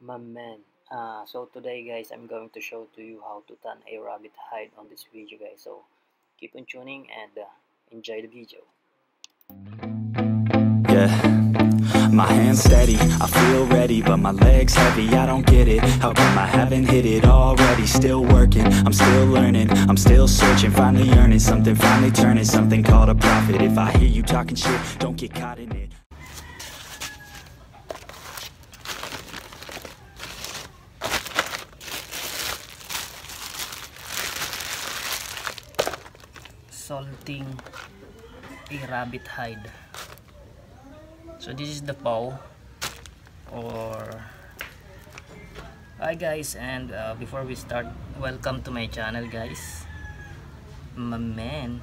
my man. So today guys, I'm going to show to you how to tan a rabbit hide on this video guys, so keep on tuning and enjoy the video. Yeah, my hands steady, I feel ready, but my legs heavy, I don't get it, how come I haven't hit it already? Still working, I'm still learning, I'm still searching, finally earning something, finally turning something called a profit. If I hear you talking shit, don't get caught in it. Salting a rabbit hide. So this is the paw, or hi guys, and before we start, welcome to my channel guys, my man.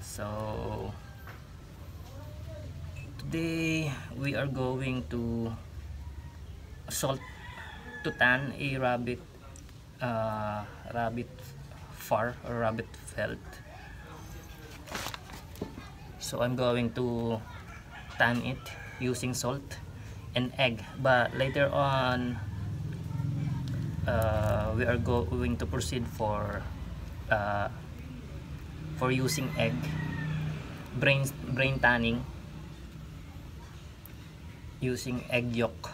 So today we are going to tan a rabbit fur or rabbit felt. So I'm going to tan it using salt and egg, but later on we are going to proceed for using egg brain tanning using egg yolk,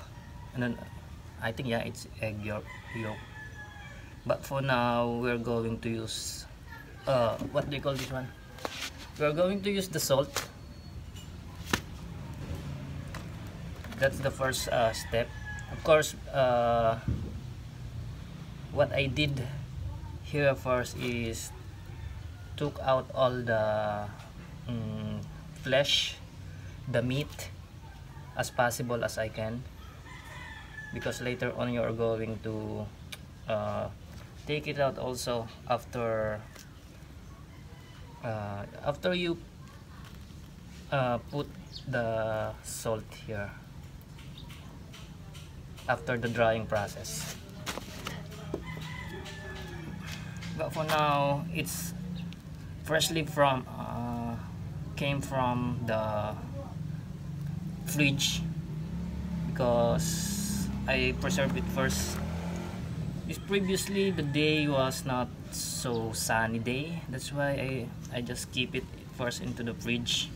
and then I think yeah, it's egg yolk. But for now we're going to use what do you call this one? We're going to use the salt. That's the first step. Of course, what I did here first is took out all the flesh, the meat, as possible as I can, because later on you're going to take it out also after after you put the salt here, after the drying process. But for now it's freshly from came from the fridge, because I preserved it first. Previously the day was not so sunny day, that's why I just keep it first into the fridge,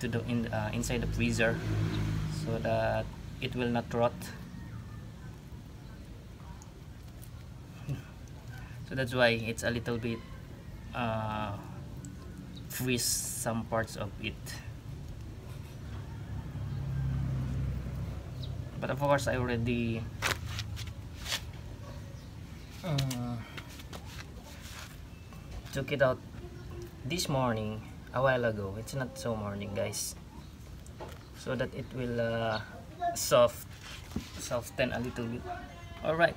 to the inside the freezer, so that it will not rot. So that's why it's a little bit freeze some parts of it. But of course I already took it out this morning a while ago. It's not so morning guys, so that it will soften a little bit. Alright,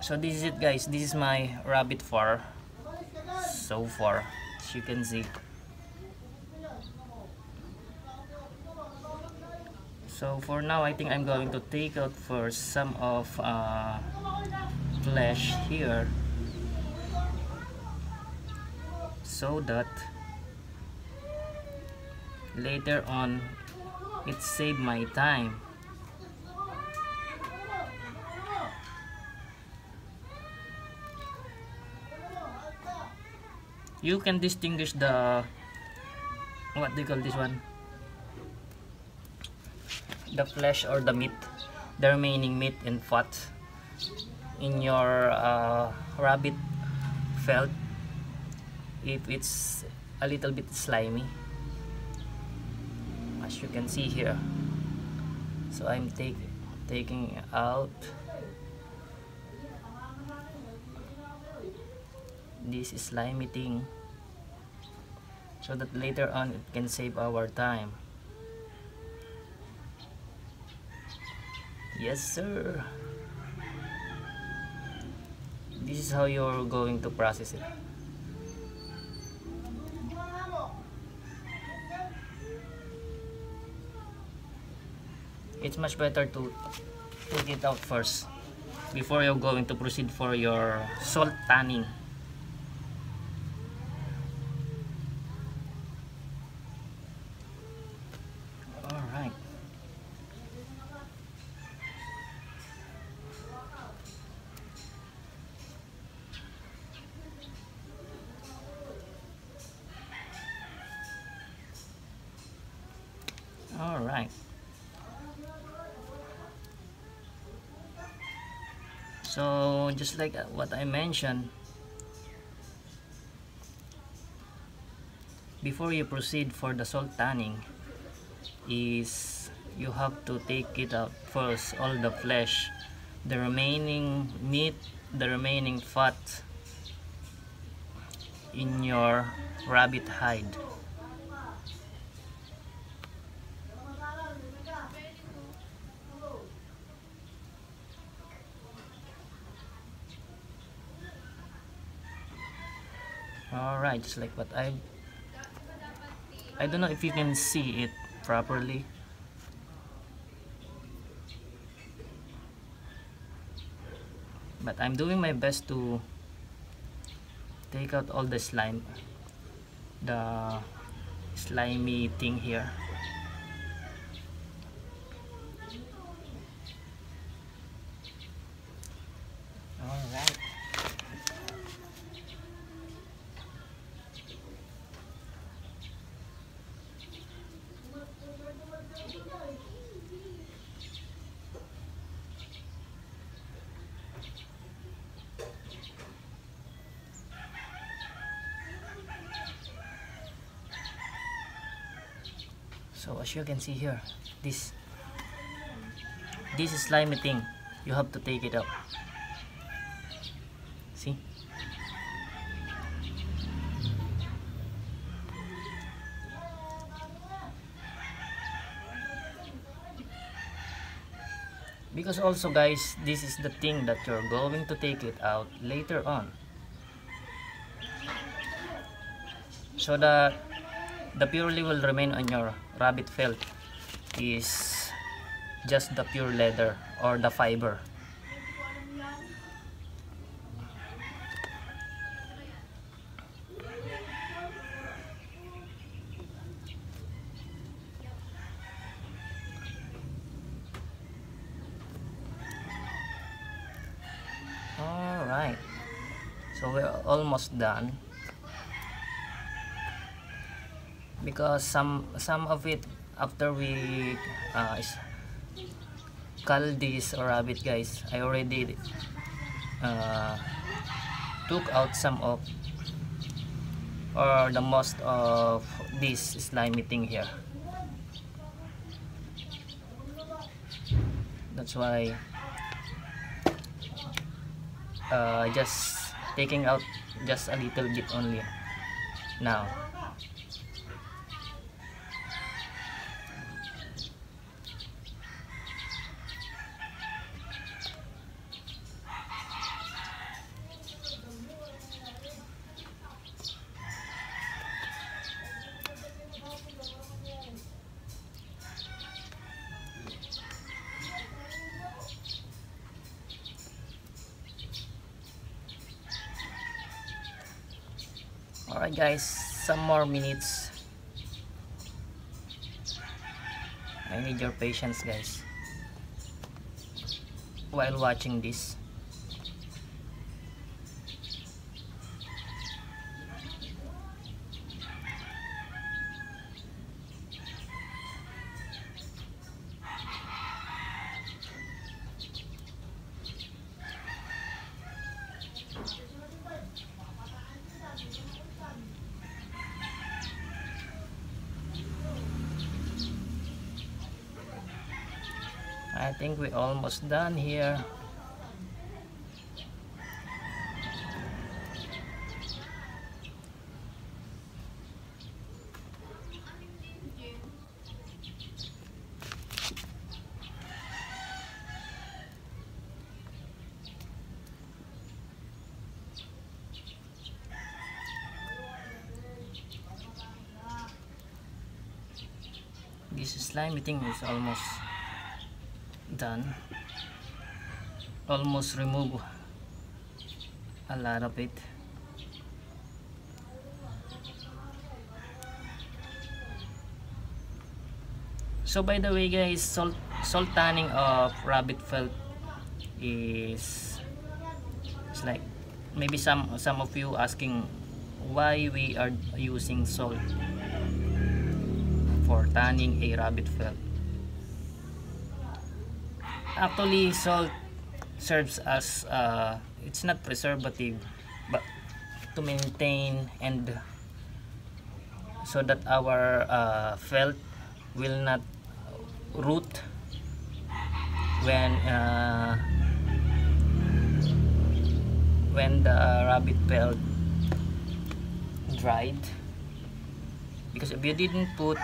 so this is it guys, this is my rabbit fur so far, as you can see. So for now I think I'm going to take out first some of flesh here, so that later on it saved my time. You can distinguish the, what do you call this one, the flesh or the meat, the remaining meat and fat in your rabbit felt if it's a little bit slimy, as you can see here. So I'm taking out. This is slimy thing, so that later on it can save our time. Yes sir, this is how you're going to process it. It's much better to put it out first before you're going to proceed for your salt tanning. Alright, So just like what I mentioned, before you proceed for the salt tanning is you have to take it out first, all the flesh, the remaining meat, the remaining fat in your rabbit hide. Alright, just like what I don't know if you can see it properly. But I'm doing my best to take out all the slime, the slimy thing here. Alright. So as you can see here, this slimy thing, you have to take it out. See? Because also guys, this is the thing that you're going to take it out later on. So that the pure leather will remain on your rabbit felt is just the pure leather or the fiber. Alright, so we're almost done. Because some of it, after we cull this rabbit guys, I already took out some of, or the most of this slimy thing here. That's why just taking out just a little bit only now. Alright guys, some more minutes. I need your patience guys while watching this. I think we're almost done here. This slimy thing is almost done. Almost remove a lot of it. So by the way guys, salt tanning of rabbit felt is, it's like maybe some of you asking why we are using salt for tanning a rabbit felt. Actually, salt serves as it's not preservative, but to maintain and so that our felt will not root when the rabbit pelt dried. Because if you didn't put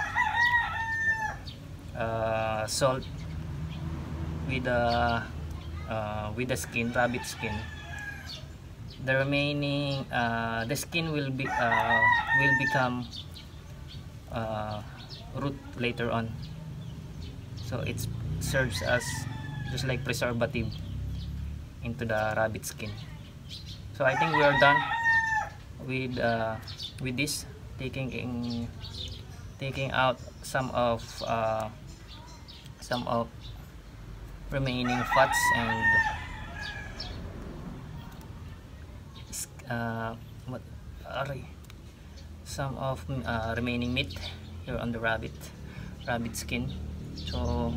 salt with the skin, rabbit skin, the remaining the skin will become root later on. So it serves as just like preservative into the rabbit skin. So I think we are done with this, taking out some of remaining fats and some of remaining meat here on the rabbit skin. So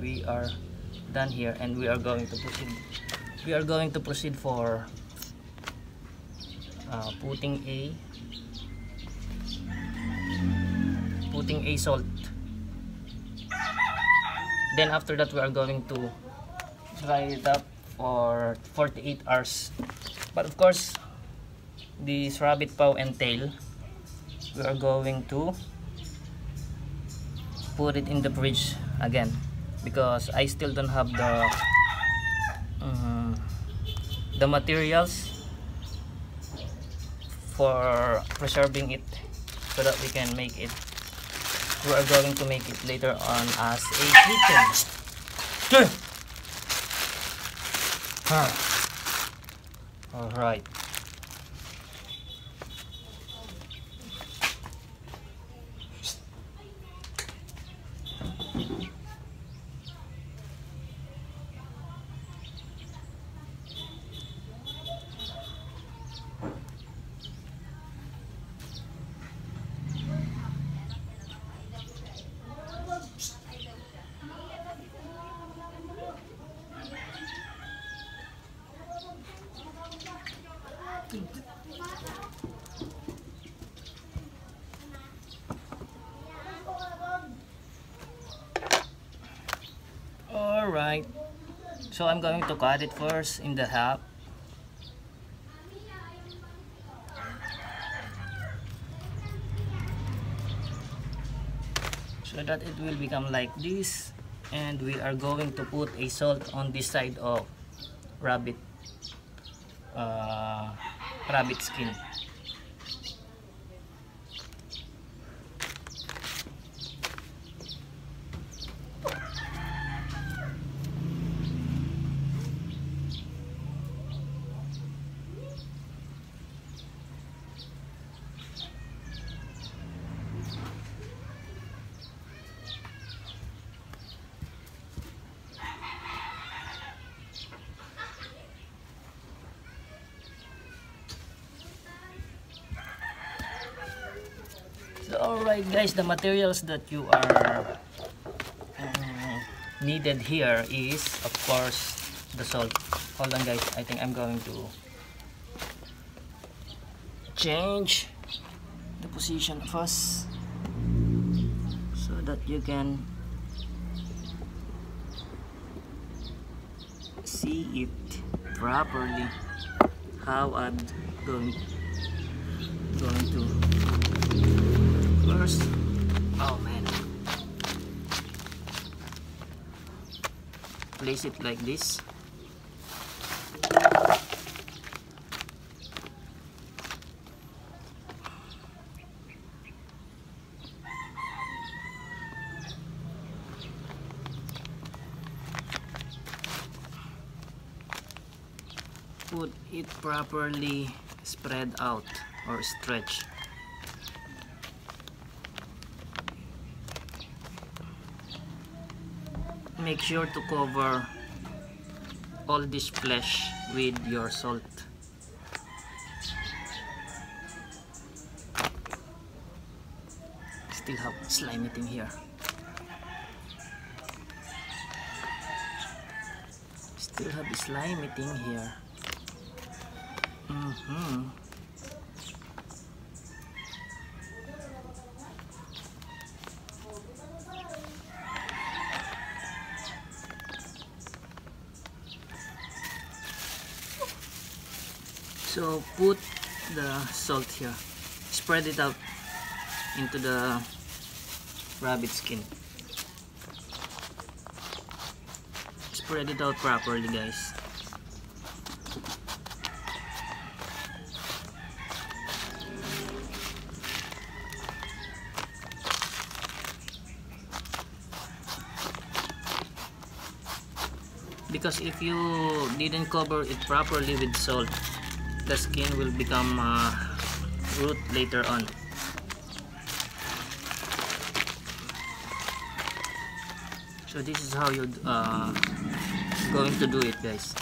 we are done here, and we are going to proceed. We are going to proceed for putting a salt. Then after that, we are going to dry it up for 48 hours. But of course, this rabbit paw and tail, we are going to put it in the fridge again, because I still don't have the materials for preserving it so that we can make it. We are going to make it later on as a chicken. Alright. Alright, so I'm going to cut it first in the half. So that it will become like this, and we are going to put a salt on this side of rabbit skin. Alright guys, the materials that you are needed here is of course the salt. Hold on guys, I think I'm going to change the position first so that you can see it properly how I'm going to. First, oh man, place it like this. Put it properly spread out or stretched. Make sure to cover all this flesh with your salt. Still have slime in here. still have a slimy thing here. So put the salt here. Spread it out into the rabbit skin. Spread it out properly, guys. Because if you didn't cover it properly with salt, the skin will become root later on. So this is how you going to do it, guys.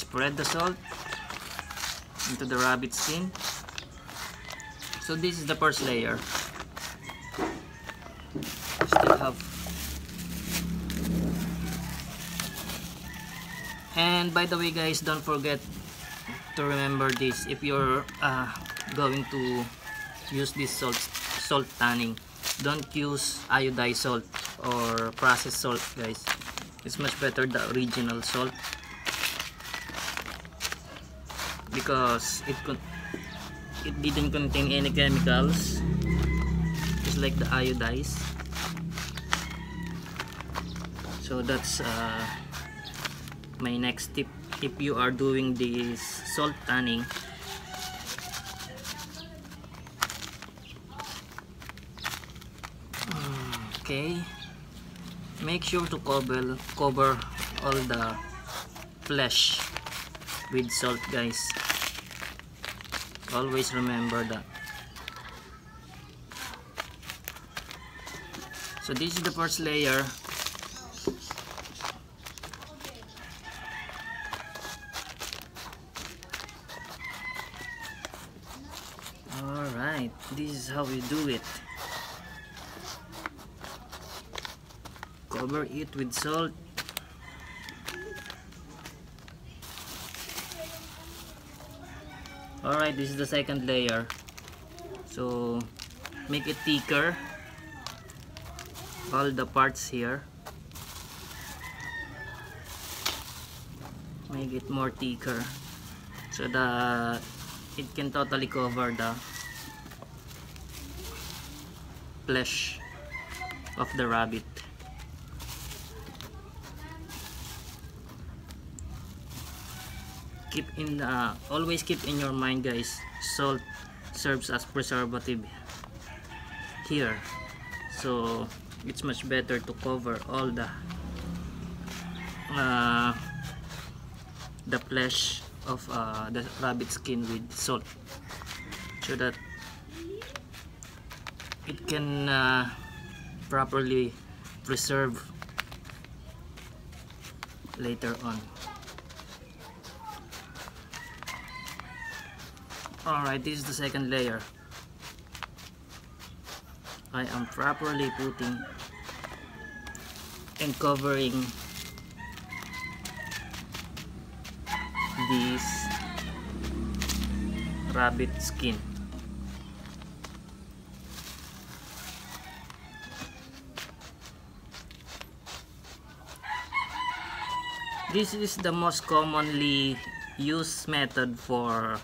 Spread the salt into the rabbit skin. So this is the first layer. Still have, and by the way, guys, don't forget to remember this if you're going to use this salt tanning. Don't use iodized salt or processed salt, guys. It's much better the original salt because it didn't contain any chemicals, just like the iodized. So that's my next tip. If you are doing this salt tanning, okay, make sure to cover all the flesh with salt, guys. Always remember that. So this is the first layer. This is how we do it. Cover it with salt. Alright, this is the second layer. So make it thicker. All the parts here. Make it more thicker so that it can totally cover the flesh of the rabbit. Always keep in your mind, guys, salt serves as preservative here, so it's much better to cover all the flesh of the rabbit skin with salt so that it can properly preserve later on. Alright, this is the second layer. I am properly putting and covering this rabbit skin. This is the most commonly used method for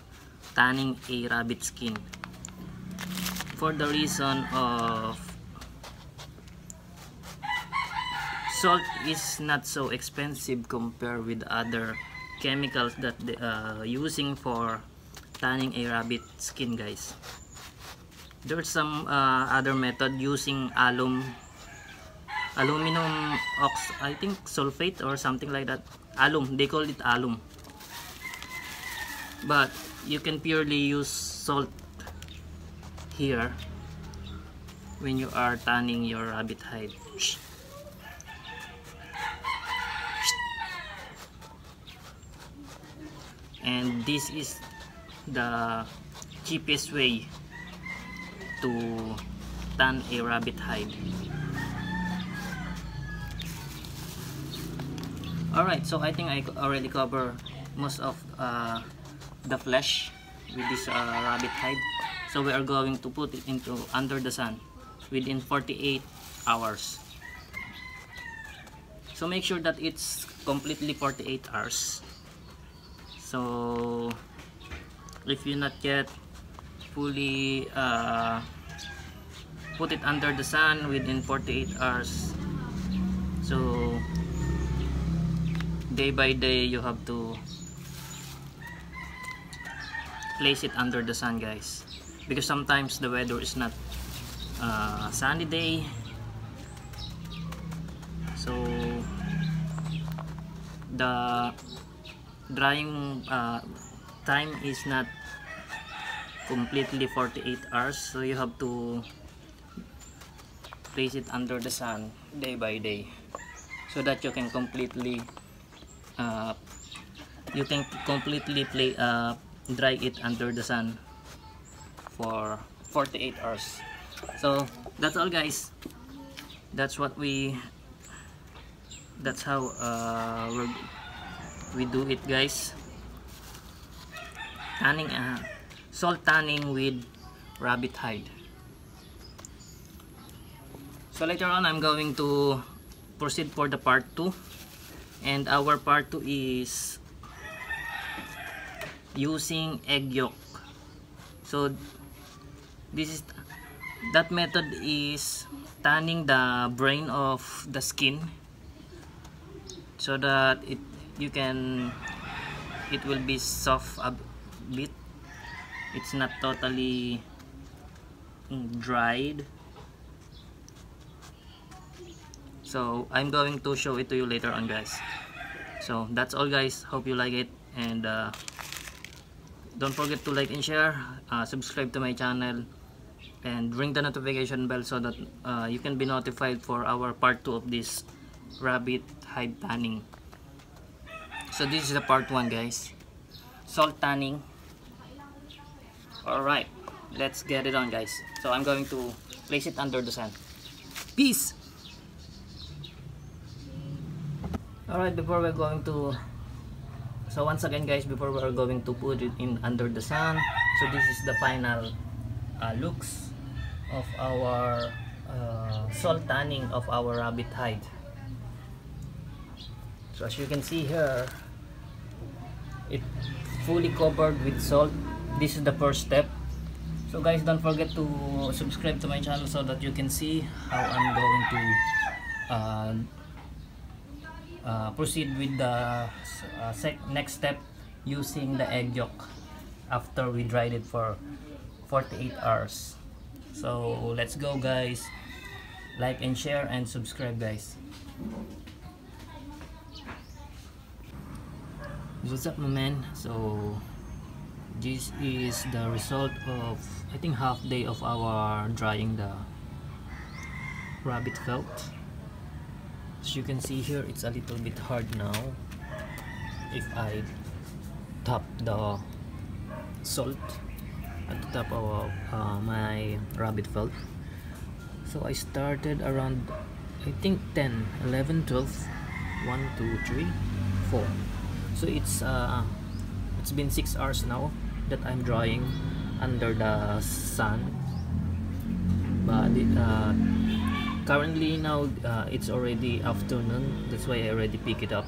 tanning a rabbit skin, for the reason of salt is not so expensive compared with other chemicals that they are using for tanning a rabbit skin, guys. There's some other method using aluminum I think sulfate or something like that. Alum, they call it alum, but you can purely use salt here when you are tanning your rabbit hide. And this is the cheapest way to tan a rabbit hide. Alright, so I think I already covered most of the flesh with this rabbit hide. So we are going to put it into under the sun within 48 hours. So make sure that it's completely 48 hours. So if you not yet fully put it under the sun within 48 hours, so day by day you have to place it under the sun, guys, because sometimes the weather is not sunny day. So the drying time is not completely 48 hours, so you have to place it under the sun day by day so that you can completely dry it under the sun for 48 hours. So that's all, guys. That's how we do it, guys. Tanning, salt tanning with rabbit hide. So later on, I'm going to proceed for the part 2, and our part 2 is using egg yolk. So that method is tanning the brain of the skin so that it will be soft a bit. It's not totally dried. So I'm going to show it to you later on, guys. So that's all, guys. Hope you like it, and don't forget to like and share, subscribe to my channel, and ring the notification bell so that you can be notified for our part 2 of this rabbit hide tanning. So this is the part 1, guys, salt tanning. Alright, let's get it on, guys. So I'm going to place it under the sun. Peace! Alright, before we are going to put it in under the sun, so this is the final looks of our salt tanning of our rabbit hide. So as you can see here, it fully covered with salt. This is the first step. So guys, don't forget to subscribe to my channel so that you can see how I'm going to proceed with the next step, using the egg yolk after we dried it for 48 hours. So let's go, guys. Like and share and subscribe, guys. What's up, my man? So this is the result of, I think, half day of our drying the rabbit felt. As you can see here, it's a little bit hard now. If I tap the salt at the top of my rabbit felt. So I started around, I think, 10, 11, 12, 1, 2, 3, 4. So it's been 6 hours now that I'm drying under the sun, but currently now it's already afternoon. That's why I already pick it up.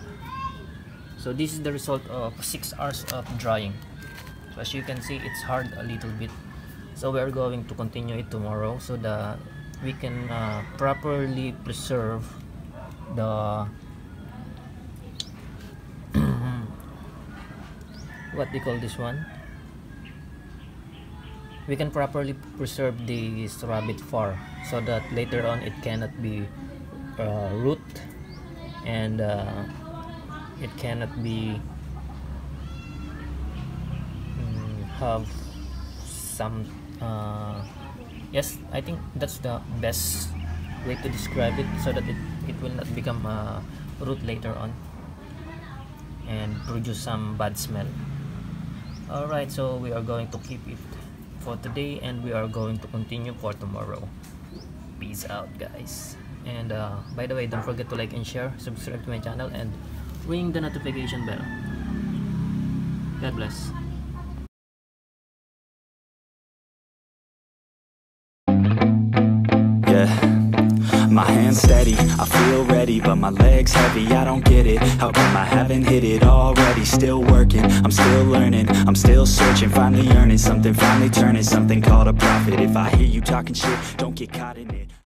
So this is the result of 6 hours of drying. So as you can see, it's hard a little bit. So we are going to continue it tomorrow so that we can properly preserve the what do you call this one? We can properly preserve this rabbit fur so that later on it cannot be root, and it cannot be have some yes, I think that's the best way to describe it, so that it will not become a root later on and produce some bad smell. Alright, so we are going to keep it for today, and we are going to continue for tomorrow. Peace out, guys. And by the way, don't forget to like and share, subscribe to my channel, and ring the notification bell. God bless. My hands steady, I feel ready, but my legs heavy, I don't get it. How come I haven't hit it already? Still working, I'm still learning, I'm still searching, finally earning something, finally turning something called a profit. If I hear you talking shit, don't get caught in it.